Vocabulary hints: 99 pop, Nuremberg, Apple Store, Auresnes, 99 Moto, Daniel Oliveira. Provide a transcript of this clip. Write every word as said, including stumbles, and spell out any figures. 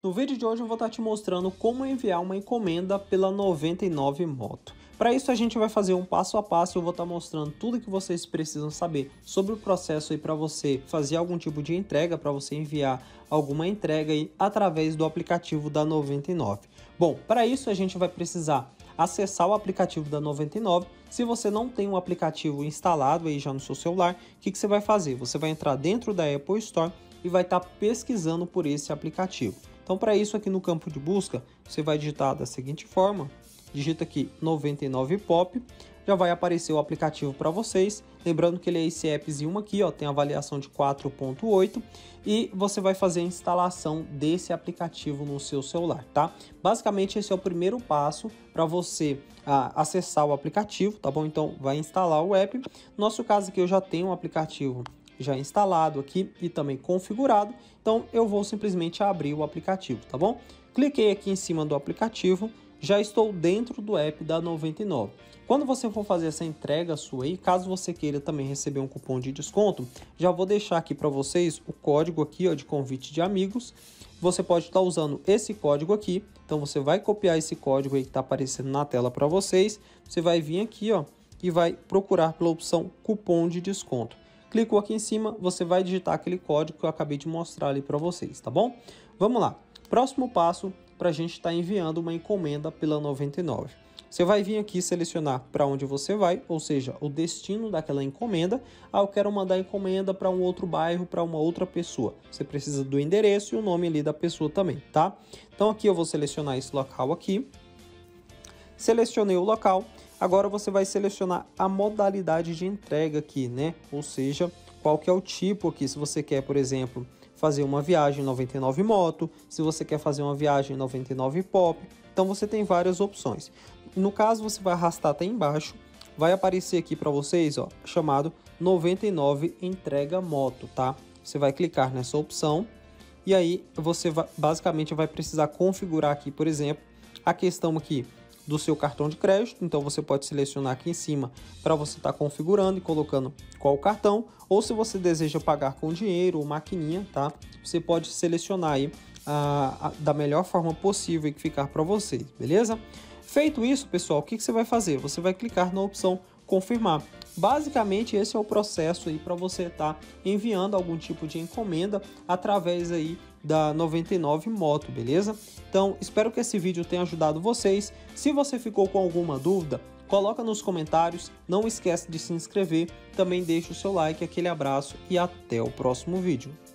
No vídeo de hoje eu vou estar te mostrando como enviar uma encomenda pela noventa e nove Moto. Para isso a gente vai fazer um passo a passo, eu vou estar mostrando tudo que vocês precisam saber sobre o processo aí para você fazer algum tipo de entrega, para você enviar alguma entrega aí através do aplicativo da noventa e nove. Bom, para isso a gente vai precisar acessar o aplicativo da noventa e nove. Se você não tem um aplicativo instalado aí já no seu celular, o que, que você vai fazer? Você vai entrar dentro da Apple Store e vai estar pesquisando por esse aplicativo. Então, para isso, aqui no campo de busca, você vai digitar da seguinte forma, digita aqui noventa e nove pop, já vai aparecer o aplicativo para vocês, lembrando que ele é esse appzinho aqui, ó, tem avaliação de quatro ponto oito, e você vai fazer a instalação desse aplicativo no seu celular, tá? Basicamente, esse é o primeiro passo para você ah, acessar o aplicativo, tá bom? Então, vai instalar o app. No nosso caso aqui, eu já tenho um aplicativo já instalado aqui e também configurado, então eu vou simplesmente abrir o aplicativo, tá bom? Cliquei aqui em cima do aplicativo, já estou dentro do app da noventa e nove. Quando você for fazer essa entrega sua aí, caso você queira também receber um cupom de desconto, já vou deixar aqui para vocês o código aqui, ó, de convite de amigos. Você pode estar usando esse código aqui, então você vai copiar esse código aí que está aparecendo na tela para vocês, você vai vir aqui, ó, e vai procurar pela opção cupom de desconto. Clicou aqui em cima, você vai digitar aquele código que eu acabei de mostrar ali para vocês, tá bom? Vamos lá. Próximo passo para a gente estar enviando uma encomenda pela noventa e nove. Você vai vir aqui selecionar para onde você vai, ou seja, o destino daquela encomenda. Ah, eu quero mandar a encomenda para um outro bairro, para uma outra pessoa. Você precisa do endereço e o nome ali da pessoa também, tá? Então aqui eu vou selecionar esse local aqui. Selecionei o local. Agora você vai selecionar a modalidade de entrega aqui, né? Ou seja, qual que é o tipo aqui. Se você quer, por exemplo, fazer uma viagem noventa e nove Moto, se você quer fazer uma viagem noventa e nove pop, então você tem várias opções. No caso, você vai arrastar até embaixo, vai aparecer aqui para vocês, ó, chamado noventa e nove entrega moto, tá? Você vai clicar nessa opção e aí você vai, basicamente vai precisar configurar aqui, por exemplo, a questão aqui do seu cartão de crédito, então você pode selecionar aqui em cima para você estar tá configurando e colocando qual cartão, ou se você deseja pagar com dinheiro ou maquininha, tá? Você pode selecionar aí ah, da melhor forma possível que ficar para vocês, beleza? Feito isso, pessoal, o que, que você vai fazer? Você vai clicar na opção confirmar. Basicamente, esse é o processo aí para você estar tá enviando algum tipo de encomenda através aí da noventa e nove Moto, beleza? Então, espero que esse vídeo tenha ajudado vocês. Se você ficou com alguma dúvida, coloca nos comentários. Não esquece de se inscrever. Também deixa o seu like, aquele abraço e até o próximo vídeo.